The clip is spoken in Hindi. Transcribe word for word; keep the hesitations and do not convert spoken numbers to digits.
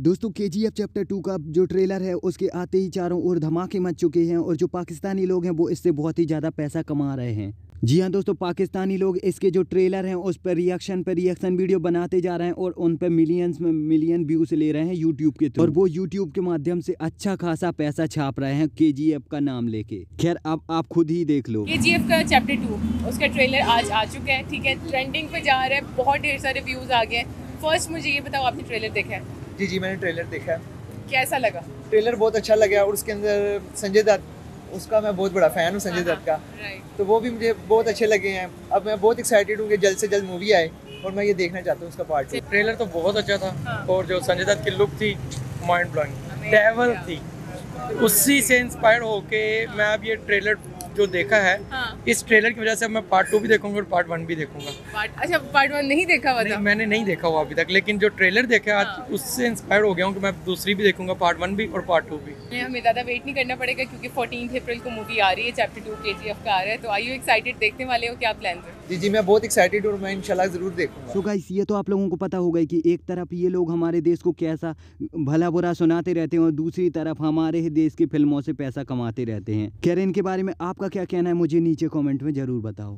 दोस्तों केजीएफ चैप्टर टू का जो ट्रेलर है उसके आते ही चारों ओर धमाके मच चुके हैं और जो पाकिस्तानी लोग हैं वो इससे बहुत ही ज़्यादा पैसा कमा रहे हैं। जी हाँ दोस्तों, पाकिस्तानी लोग इसके जो ट्रेलर हैं उस पर रिएक्शन पर रिएक्शन वीडियो बनाते जा रहे हैं और उन पर मिलियंस में मिलियन व्यूज ले रहे हैं यूट्यूब के थ्रू, और वो यूट्यूब के माध्यम से अच्छा खासा पैसा छाप रहे हैं केजीएफ का नाम लेके। खैर अब आप खुद ही देख लो। केजीएफ का चैप्टर टू उसका ट्रेलर आज आ चुका है, ठीक है, ट्रेंडिंग पे जा रहा है, बहुत ढेर सारे व्यूज आ गए। फर्स्ट मुझे ये बताओ, आपने ट्रेलर देखा है? जी जी मैंने ट्रेलर देखा है। कैसा लगा? ट्रेलर बहुत अच्छा लगा और उसके अंदर संजय दत्त, उसका मैं बहुत बड़ा फ़ैन हूँ संजय दत्त का, तो वो भी मुझे बहुत अच्छे लगे हैं। अब मैं बहुत एक्साइटेड हूँ कि जल्द से जल्द मूवी आए और मैं ये देखना चाहता हूँ उसका पार्ट। ट्रेलर तो बहुत अच्छा था, हाँ। और जो संजय दत्त की लुक थी माइंड ब्लोइंग, ट्रैवल थी, उसी से इंस्पायर होके मैं अब ये ट्रेलर जो देखा है, हाँ। इस ट्रेलर की वजह से अब मैं पार्ट टू भी देखूंगा और पार्ट वन भी देखूंगा। अच्छा पार्ट वन नहीं देखा हुआ? नहीं, मैंने नहीं देखा हुआ अभी तक, लेकिन जो ट्रेलर देखा, हाँ। उससे इंस्पायर हो गया हूँ कि मैं दूसरी भी देखूंगा, पार्ट वन भी और पार्ट टू भी। हमें ज़्यादा वेट नहीं करना पड़ेगा क्योंकि चौदह अप्रैल को मूवी आ रही है, चैप्टर टू केजीएफ का आ रहा है, तो आइए एक्साइटेड देखने वाले हो, क्या प्लान है? जी जी मैं बहुत एक्साइटेड और मैं इंशाल्लाह जरूर देखूंगा। सो गाइस ये तो आप लोगों को पता होगा कि एक तरफ ये लोग हमारे देश को कैसा भला बुरा सुनाते रहते हैं और दूसरी तरफ हमारे ही देश की फिल्मों से पैसा कमाते रहते हैं। खैर इनके बारे में आपका क्या कहना है मुझे नीचे कमेंट में जरूर बताओ।